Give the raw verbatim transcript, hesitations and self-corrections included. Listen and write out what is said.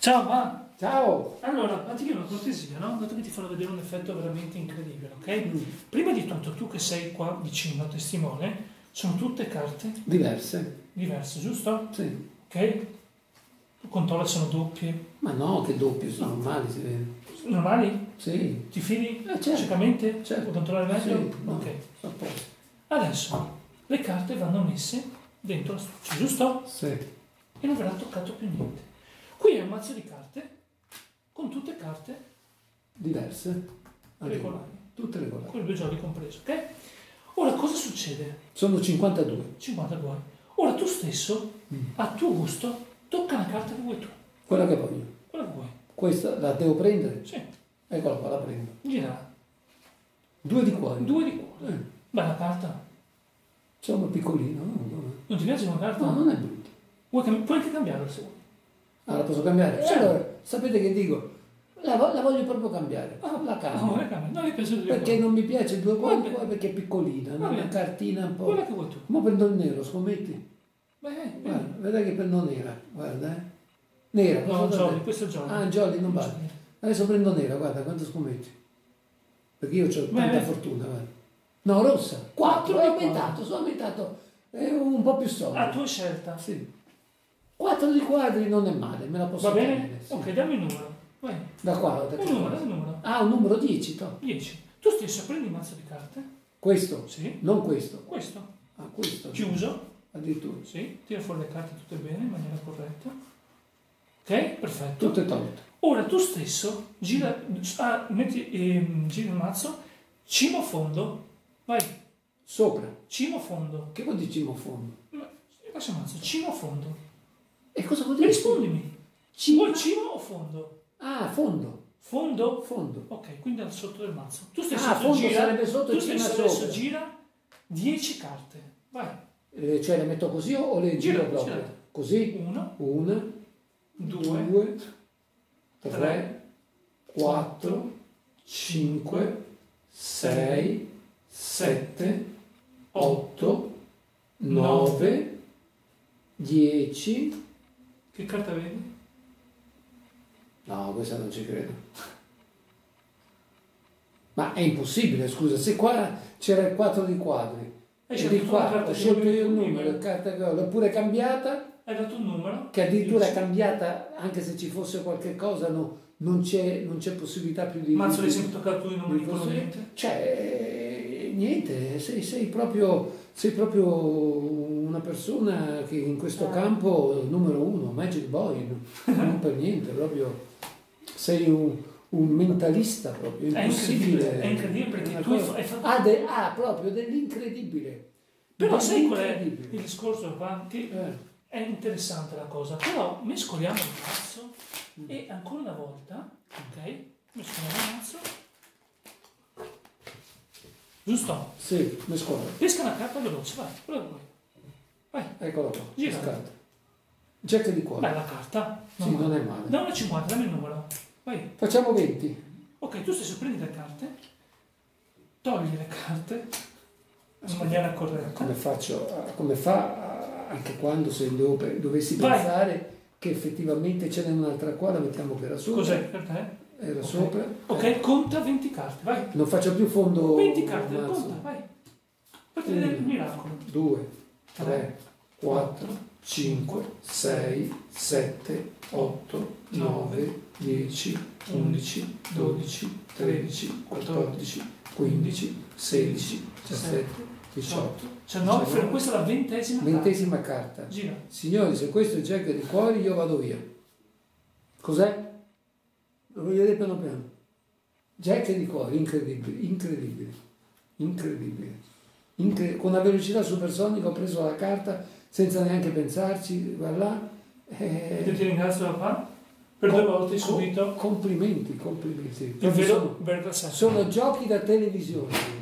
Ciao, ma! Ciao! Allora, ma ti chiedo una cortesia, no? Dato che ti farò vedere un effetto veramente incredibile, ok? Mm. Prima di tutto, tu che sei qua vicino, testimone, sono tutte carte... Diverse. Diverse, giusto? Sì. Ok? Tu controlla se sono doppie. Ma no, che doppie, sono normali, si vede. Normali? Sì. Ti fidi? Eh, certo. Ciecamente? Certo. Puoi controllare meglio? Sì, no. Ok. A posto. Adesso, le carte vanno messe dentro la stuccia, giusto? Sì. E non verrà toccato più niente. Qui è un mazzo di carte... con tutte carte diverse, regolari, tutte regolari, con i due giochi compreso, ok? Ora cosa succede? Sono cinquantadue. cinquantadue. Ora tu stesso, mm. a tuo gusto, tocca la carta che vuoi tu. Quella che voglio. Quella che vuoi. Questa la devo prendere? Sì. Eccola qua, la prendo. Girala. Due di cuore. Due di cuore. Eh. Bella carta. C'è una piccolina. No? Non ti piace una carta? No, non è brutta. Vuoi cam... Puoi anche cambiarla se vuoi. Ah, la posso cambiare? Sì. Allora, sapete che dico? La, la voglio proprio cambiare. Ah, la cambio. No, la cambio. Non mi piace il due perché cuore. Non mi piace il due cuore, per... perché è piccolina, no? Una cartina un po'... Quella che vuoi tu. Ma prendo il nero, scommetti? Beh, guarda, vedrai che prendo nera, guarda, eh. Nera. No, Jolly, questo è Jolly. Ah, Jolly, non vale. Adesso prendo nera, guarda, quanto scommetti? Perché io ho tanta beh, fortuna, guarda. No, rossa. quattro, ho aumentato, sono aumentato. È un po' più solido. A tua scelta. Sì. quattro di quadri non è male, me la posso prendere. Va bene? Prendere, sì. Ok, dammi il numero. Vai. Da qua? Da il numero, il numero. Ah, un numero dieci, to. dieci. Tu stesso prendi il mazzo di carte. Questo? Sì. Non questo? Questo. Ah, questo. Chiuso. Addirittura. Sì, tira fuori le carte tutte bene, in maniera corretta. Ok, perfetto. Tutte tolte. Ora tu stesso gira, ah, metti, eh, gira il mazzo, cimo fondo, vai. Sopra. Cimo fondo. Che vuol dire cimo fondo? Ma, lascia il mazzo, cimo fondo. E cosa vuol dire? Rispondimi. Cima? Vuoi cima o fondo? Ah, fondo. Fondo? Fondo. Ok, quindi dal sotto del mazzo. Tu stesso ah, fondo gira, sarebbe sotto e cima sopra. Tu stesso gira dieci carte. Vai. Eh, cioè le metto così o le giro proprio? Girate. Così? Uno. Uno. Due. Due. Tre. tre quattro. Quattro cinque. cinque sei. Sette. Otto. Nove. Dieci. Che carta vedi? No, questa non ci credo. Ma è impossibile, scusa, se qua c'era il quattro di quadri, e di qua ho scelto io il numero, la carta che ho, l'ho pure cambiata. Hai dato un numero? Che addirittura è cambiata, anche se ci fosse qualche cosa, no, non c'è possibilità più di... Mazzo l'hai sempre toccato tu in un numero niente? Cioè, niente, sei, sei proprio... Sei proprio una persona che in questo ah. campo numero uno, Magic Boy, non per niente, proprio sei un, un mentalista proprio, impossibile. È incredibile, è incredibile perché tu hai fatto... Ah, de, ah proprio dell'incredibile. Però dell sai qual è il discorso avanti? Eh. È interessante la cosa, però mescoliamo il mazzo mm. e ancora una volta, ok, mescoliamo il mazzo. Giusto? Sì, mescola. Pesca una carta veloce, vai, prova voi. Vai. Eccola qua. Gira. Pescata. Jack di cuore. Bella carta. Non, sì, male. Non è male. Da una cinquanta, dammi il numero. Vai. Facciamo venti. Ok, tu stesso prendi le carte, togli le carte in maniera corretta. Come faccio? Come fa anche quando se devo, dovessi vai. Pensare che effettivamente ce n'è un'altra qua, la mettiamo per la sua. Cos'è per te? Era okay. sopra. Ok, eh. conta venti carte, vai. Non faccio più fondo... venti carte, conta, vai. Fatti vedere il miracolo. due, tre, quattro, cinque, sei, sette, otto, nove, dieci, undici, dodici, tredici, quattordici, quindici, sedici, diciassette, diciotto, diciannove. diciannove. Questa è la ventesima carta. Ventesima carta. Gira. Signori, se questo è Jack di cuori, io vado via. Cos'è? Lo voglio vedere piano piano. Jack di cuore, incredibile, incredibile, incredibile. Incre con una velocità supersonica ho preso la carta senza neanche pensarci, va là. E eh... ti ringrazio papà per due volte subito. Complimenti, complimenti. Vero, sono, sono giochi da televisione.